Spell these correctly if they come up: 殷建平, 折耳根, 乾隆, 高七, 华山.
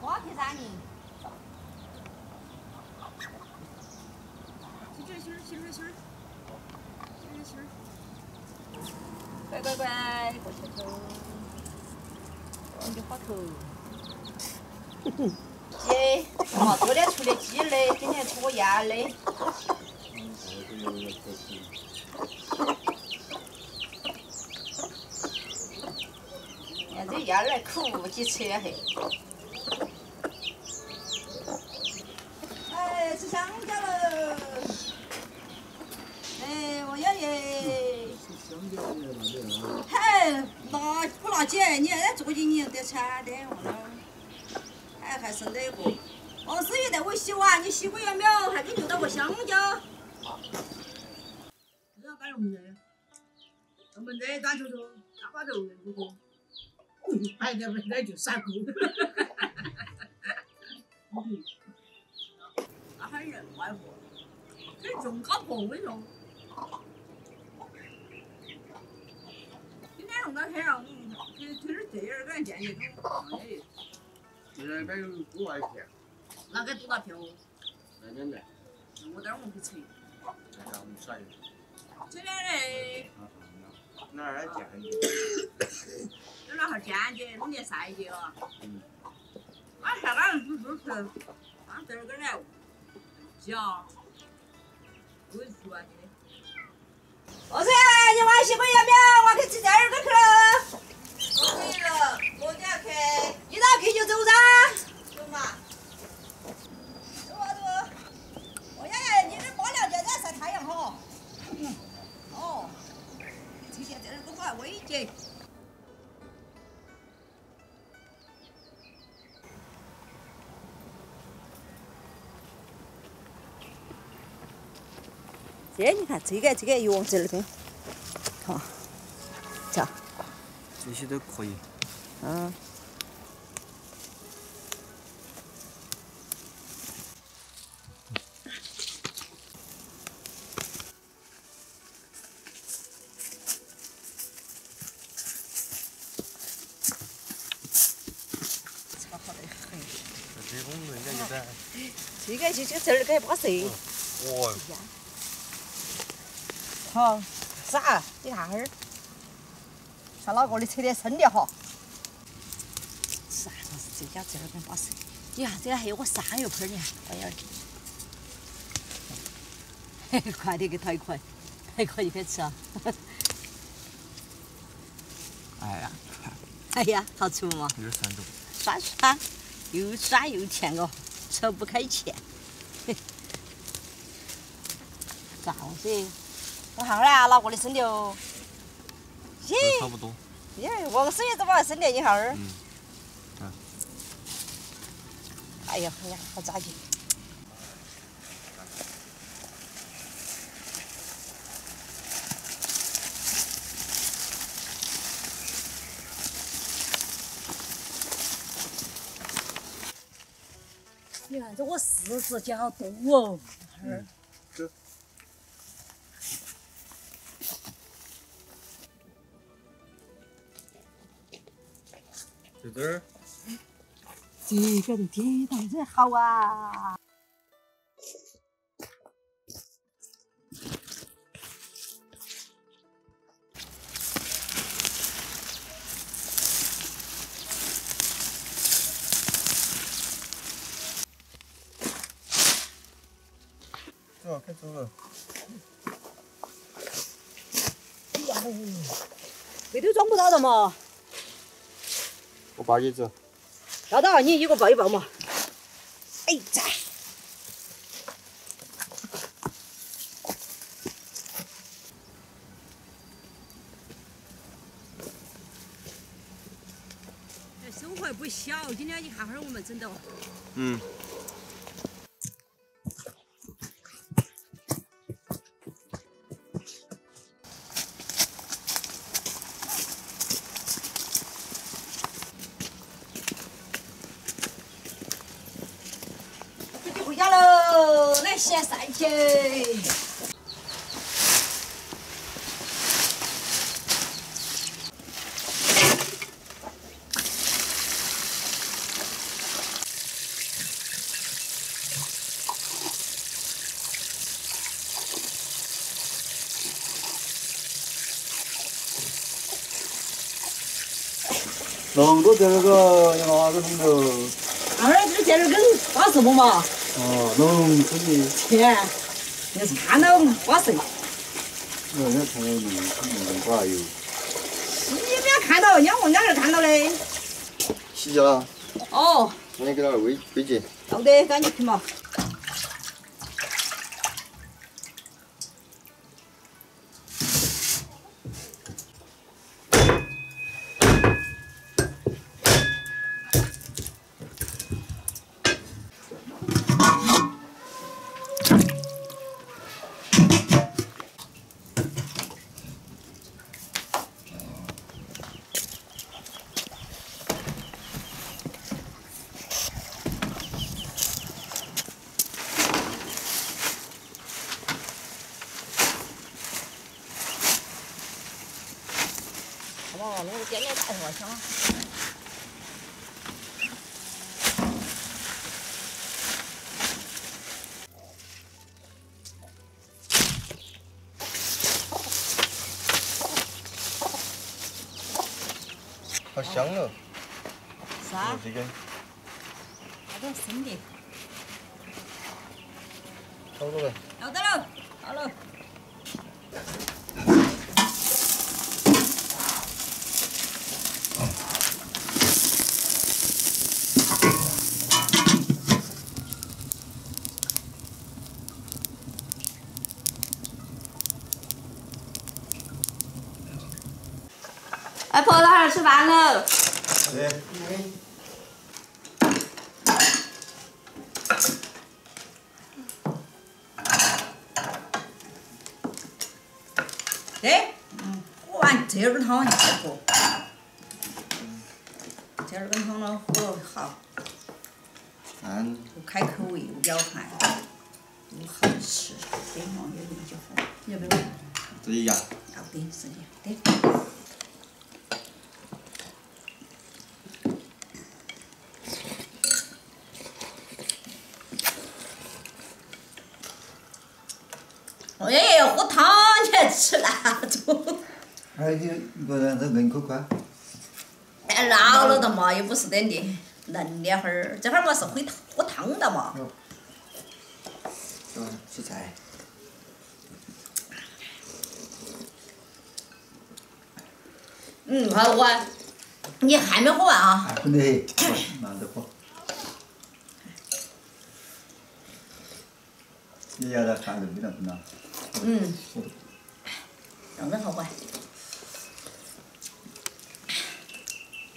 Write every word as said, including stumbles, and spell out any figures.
瓜皮啥呢？去这心儿，去这心儿，去这心儿。乖乖乖，过桥头，我的花头。鸡，啊，昨天出的鸡嘞，今天出我鸭嘞。哎，这鸭来可不几吃呀嘿！ 吃香蕉喽！哎，我要耶！嗨，辣不辣姐？你看昨天你得馋的我了。哎，还剩那个。王思雨在我洗碗，你洗过了没有？还给留到个香蕉。你要干什么呢？我们在打球球，打花球，不过，白天回来就晒哭。还人外婆，这种搞破为什么？今天上到山上，给就是这人干建议中。哎，现在买有多少片？哪个多大片哦？哪两的？我待会我去称。那我们算一下。这两嘞。哪儿捡的？这哪儿捡的？弄点晒的啊？嗯。俺下班就就去，俺这儿个来。 叫，我说你。老师，你玩西瓜要不要？我去吃第二个去了。我可以了，我这样去。一到去就走噻。走嘛。走啊走。我呀，你这光两脚在晒太阳哈。哦。今天这个快危险。 哎，你看这个这个又往这里边，看，咋？这些都可以。嗯。差好得很。这种人家就在。这个就就这儿个把谁？我。 好，啥？你看哈儿，看哪个的扯点深的哈。啥子？这家这边巴适。你看这还有个山药片儿呢，哎呀！嘿，快点给他一块，一块一块吃啊！哎呀！哎呀，好吃嘛？有点酸度。酸酸，又酸又甜哦，扯不开钱。嘿，咋回事？ 我看看啊，哪个的生的哦？咦，差不多。耶，我生的怎么生的？你看儿。嗯。嗯。哎呀，哎呀，好扎劲！你看这我柿子捡好多哦，看儿。 豆豆儿，这个都抵挡真好啊！走，该走了。哎呀，这都装不到的嘛。 我抱一只，老大，你一个抱一抱嘛。哎呀，这收获不小，今天你看哈儿我们整的。嗯。 先晒去。弄多点那个一麻子弄头。俺儿子接着跟八十不嘛？哦，弄出去。切，你是看到八十？我那看到你，你挂有。你没有看到，人家我那儿看到嘞。洗脚了。哦。那你给他喂喂去。好的，赶紧去嘛。 好香哦！啥？这个？好多生的。差不多了。好的喽，好喽。 哎，婆，老汉儿吃饭喽。对。哎，我碗折耳根汤你再喝。折耳根汤呢，喝了好。嗯。我开口味，我比较寒，我好吃，非常有味就好。要不要？自己呀。要得，自己对。 哎，喝汤你还吃辣子？哎，你不然这人口宽。哎，老了的嘛，又不是真的，嫩两会儿，这会儿嘛是喝汤喝汤的嘛。嗯，吃菜。嗯，好我，你还没喝完啊？还没，慢着喝。你要在饭都没得分了。 嗯，弄得好乖。